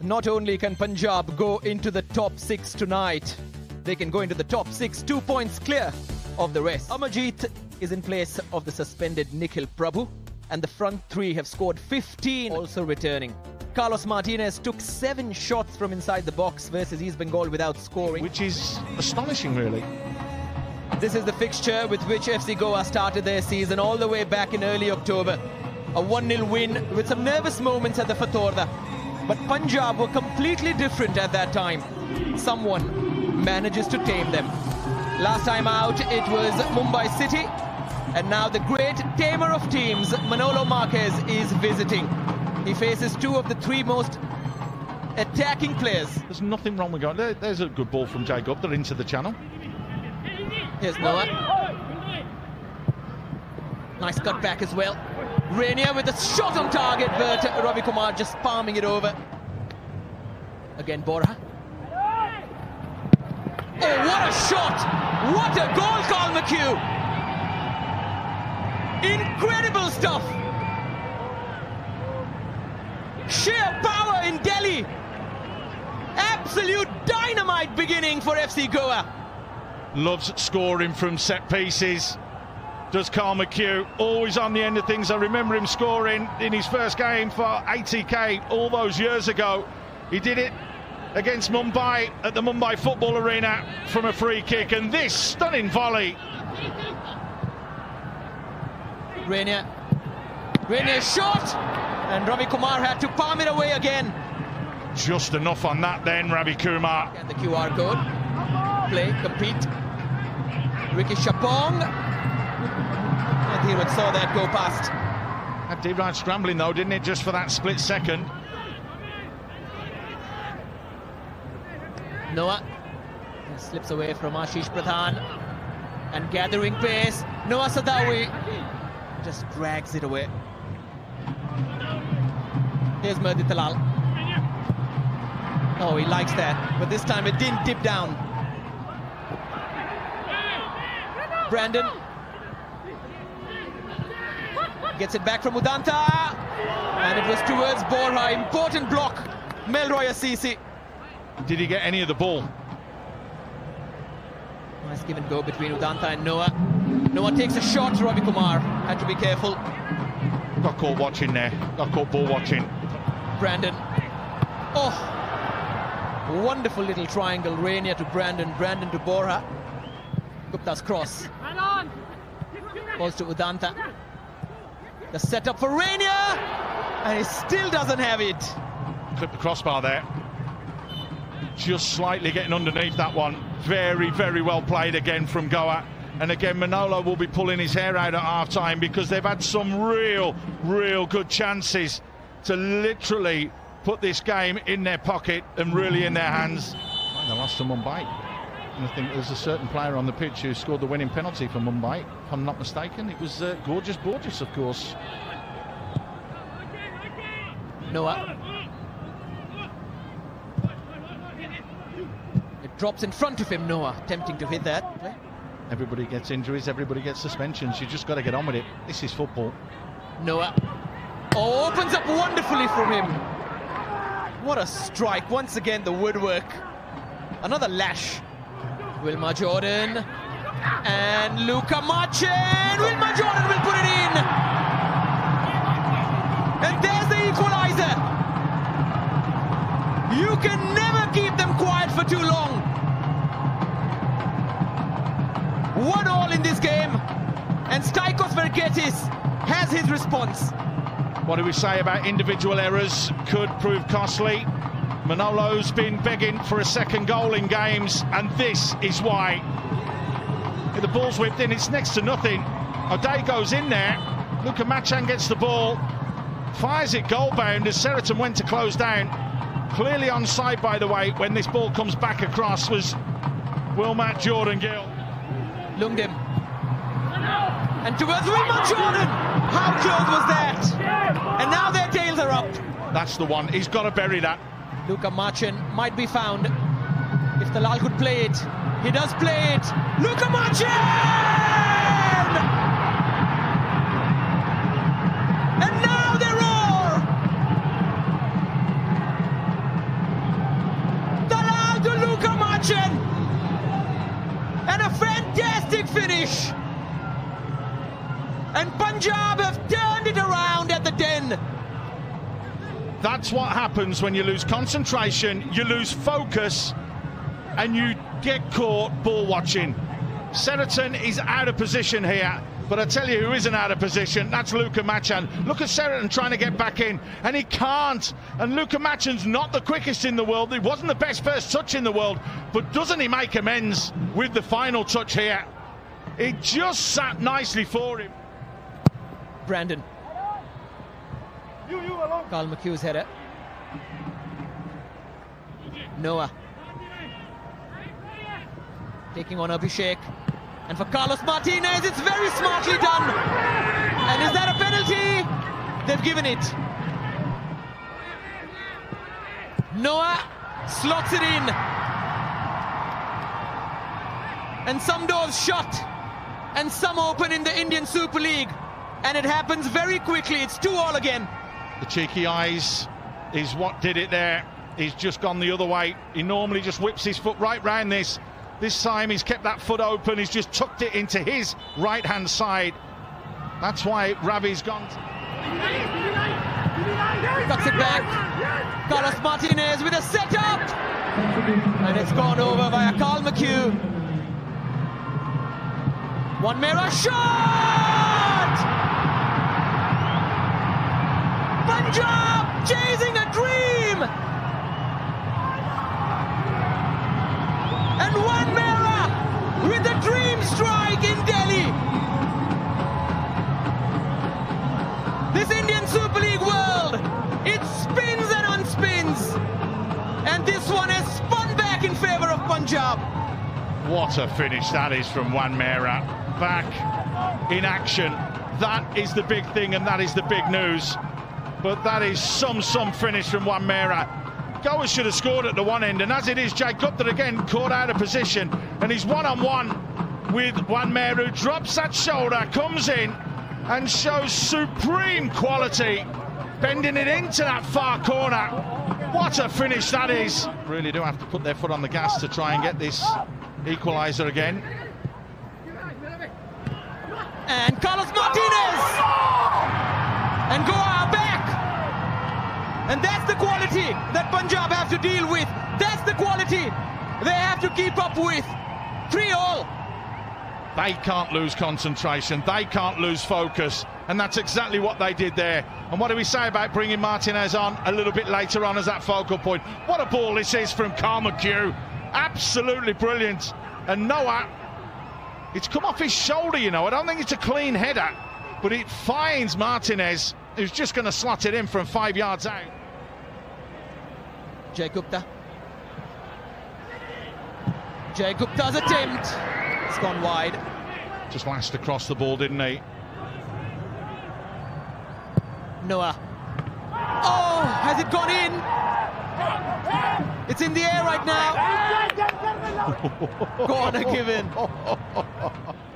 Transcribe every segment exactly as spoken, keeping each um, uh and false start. Not only can Punjab go into the top six tonight, they can go into the top six, two points clear of the rest. Amarjeet is in place of the suspended Nikhil Prabhu, and the front three have scored fifteen, also returning. Carlos Martinez took seven shots from inside the box versus East Bengal without scoring, which is astonishing, really. This is the fixture with which F C Goa started their season all the way back in early October. A one nil win with some nervous moments at the Fathorda. But Punjab were completely different at that time. Someone manages to tame them. Last time out, it was Mumbai City. And now the great tamer of teams, Manolo Marquez, is visiting. He faces two of the three most attacking players. There's nothing wrong with going. There, there's a good ball from Jacob. They're into the channel. Here's Noah. Nice cut back as well. Rainier with a shot on target. Berta Ravi Kumar just palming it over. Again, Bora. Oh, what a shot! What a goal, Carl McHugh! Incredible stuff! Sheer power in Delhi. Absolute dynamite beginning for F C Goa. Loves scoring from set pieces. Does Carl McHugh, always on the end of things. I remember him scoring in his first game for A T K all those years ago. He did it against Mumbai at the Mumbai Football Arena from a free kick, and this stunning volley. Rainier, Rainier shot, and Ravi Kumar had to palm it away again. Just enough on that then, Ravi Kumar. And the Q R code. Play, compete. Ricky Chapong. And he would saw that go past. That did right scrambling though, didn't it? Just for that split second. Noah slips away from Ashish Prathan. And gathering pace, Noah Sadawi just drags it away. Here's Mehdi Tellal. Oh, he likes that, but this time it didn't dip down. Brandon gets it back from Udanta, and it was towards Bora. Important block, Melroy Assisi. Did he get any of the ball? Nice give and go between Udanta and Noah. Noah takes a shot. Ravi Kumar had to be careful. Got caught watching there. Got caught ball watching. Brandon. Oh, wonderful little triangle. Rainier to Brandon. Brandon to Bora. Gupta's cross. Balls to Udanta. The setup for Rainier, and he still doesn't have it. Clipped the crossbar there. Just slightly getting underneath that one. Very, very well played again from Goa. And again, Manolo will be pulling his hair out at half time, because they've had some real, real good chances to literally put this game in their pocket and really in their hands. They lost to Mumbai. And I think there's a certain player on the pitch who scored the winning penalty for Mumbai, if I'm not mistaken. It was uh, gorgeous, gorgeous, of course. Noah. It drops in front of him, Noah, attempting to hit that. Everybody gets injuries, everybody gets suspensions. You just got to get on with it. This is football. Noah. Oh, opens up wonderfully from him. What a strike. Once again, the woodwork. Another lash. Wilmar Jordán and Luka Marchand. Wilmar Jordán will put it in, and there's the equalizer. You can never keep them quiet for too long. One all in this game, and Staikos Vergetis has his response. What do we say about individual errors? Could prove costly. Manolo's been begging for a second goal in games, and this is why. The ball's whipped in, it's next to nothing. O'Day goes in there, Luka Majcen gets the ball, fires it goal-bound as Seriton went to close down. Clearly onside, by the way, when this ball comes back across was Wilmar Jordán Gill. Lungdim. And towards Wilmar Jordán! How close was that? And now their tails are up. That's the one, he's got to bury that. Luka Marchand might be found if Tellal could play it. He does play it. Luka Marchand! And now they roar! Marchand, and a fantastic finish. And Punjab have turned it around at the ten. That's what happens when you lose concentration, you lose focus, and you get caught ball watching. Seriton is out of position here, but I tell you who isn't out of position, that's Luka Majcen. Look at Seriton trying to get back in, and he can't. And Luka Majcen's not the quickest in the world, he wasn't the best first touch in the world, but doesn't he make amends with the final touch here? It just sat nicely for him. Brandon. You, you alone. Carl McHugh's header. Noah. Taking on Abhishek. And for Carlos Martinez, it's very smartly done. And is that a penalty? They've given it. Noah slots it in. And some doors shut. And some open in the Indian Super League. And it happens very quickly. It's two all again. The cheeky eyes is what did it there. He's just gone the other way. He normally just whips his foot right round this. This time he's kept that foot open, he's just tucked it into his right-hand side. That's why Ravi's gone. Cuts it back. Carlos Martinez with a set-up! And it's gone over via Carl McHugh. Juan mera shot! Punjab chasing a dream! And Wanmera with a dream strike in Delhi. This Indian Super League world, it spins and unspins. And this one has spun back in favour of Punjab. What a finish that is from Wanmera. Back in action. That is the big thing and that is the big news. But that is some, some finish from Wanmera. Goa should have scored at the one end, and as it is, Jacob that again caught out of position, and he's one-on-one with Wanmera, who drops that shoulder, comes in and shows supreme quality, bending it into that far corner. What a finish that is. Really do have to put their foot on the gas to try and get this equaliser again. And Carlos Martinez! And Goa are back! And that's the quality that Punjab have to deal with. That's the quality they have to keep up with. three all. They can't lose concentration. They can't lose focus. And that's exactly what they did there. And what do we say about bringing Martinez on a little bit later on as that focal point? What a ball this is from Carl McHugh. Absolutely brilliant. And Noah, it's come off his shoulder, you know. I don't think it's a clean header, but it finds Martinez, who's just going to slot it in from five yards out. Jay Gupta. Jay Gupta's attempt. It's gone wide. Just lashed across the ball, didn't he? Noah. Oh, has it gone in? It's in the air right now. Corner given.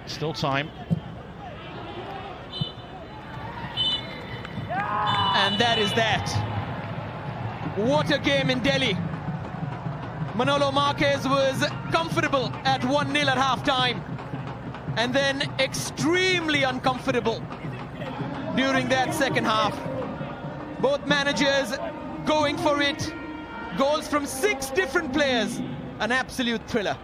Still time. And that is that. What a game in Delhi. Manolo Marquez was comfortable at one nil at half-time. And then extremely uncomfortable during that second half. Both managers going for it. Goals from six different players. An absolute thriller.